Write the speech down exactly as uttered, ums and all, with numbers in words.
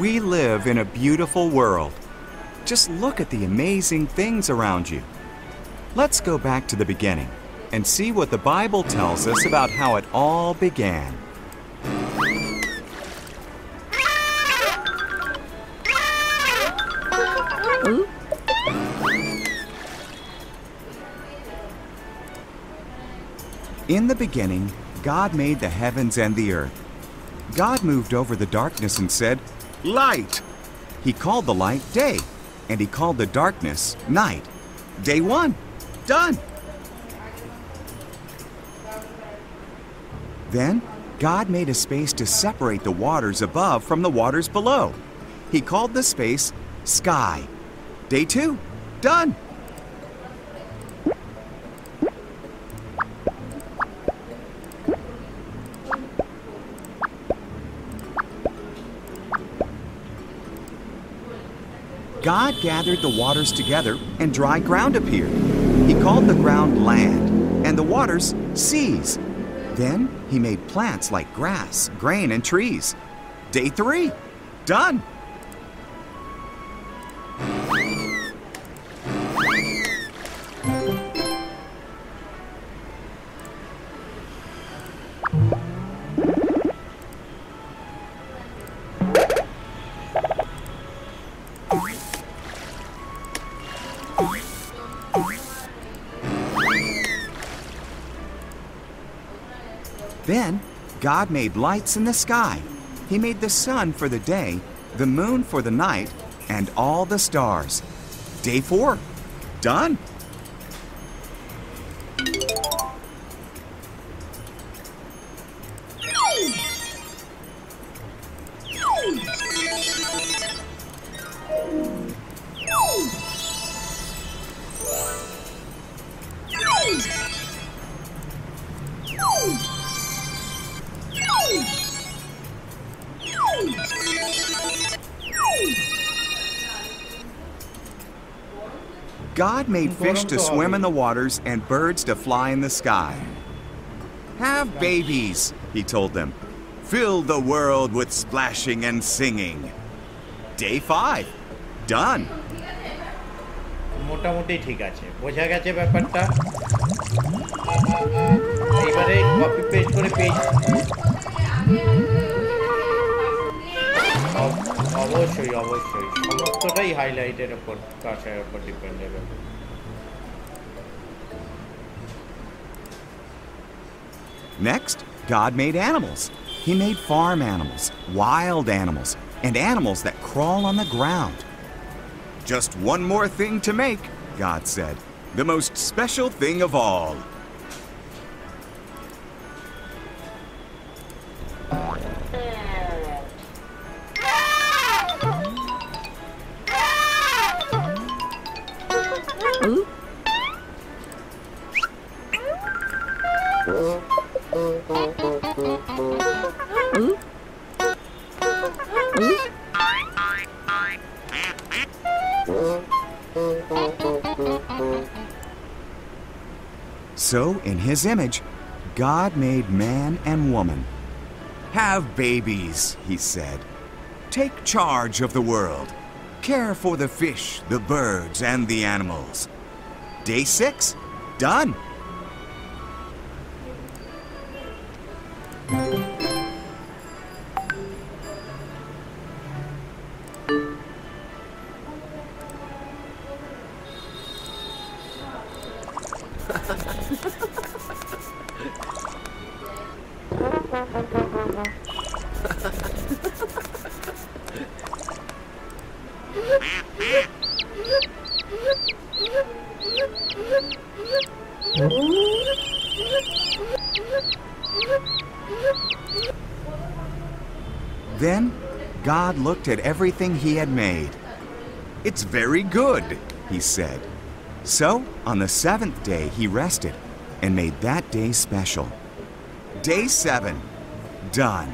We live in a beautiful world. Just look at the amazing things around you. Let's go back to the beginning and see what the Bible tells us about how it all began. In the beginning, God made the heavens and the earth. God moved over the darkness and said, "Light!" He called the light day, and he called the darkness night. Day one, done! Then, God made a space to separate the waters above from the waters below. He called the space sky. Day two, done! God gathered the waters together, and dry ground appeared. He called the ground land, and the waters seas. Then he made plants like grass, grain, and trees. Day three, done! Then, God made lights in the sky. He made the sun for the day, the moon for the night, and all the stars. Day four, done. God made fish to swim in the waters and birds to fly in the sky. "Have babies," he told them. "Fill the world with splashing and singing." Day five, done. মোটামুটি ঠিক আছে, বোঝা গেছে ব্যাপারটা। এবারে copy paste করে paste. অবশ্যই অবশ্যই সমস্তটাই হাইলাইটের উপর কাছের উপর dependable. Next, God made animals. He made farm animals, wild animals, and animals that crawl on the ground. "Just one more thing to make," God said. "The most special thing of all." So, in his image, God made man and woman. "Have babies," he said. "Take charge of the world. Care for the fish, the birds, and the animals." Day six, done. Then God looked at everything he had made. "It's very good," he said. So on the seventh day he rested and made that day special. Day seven, done.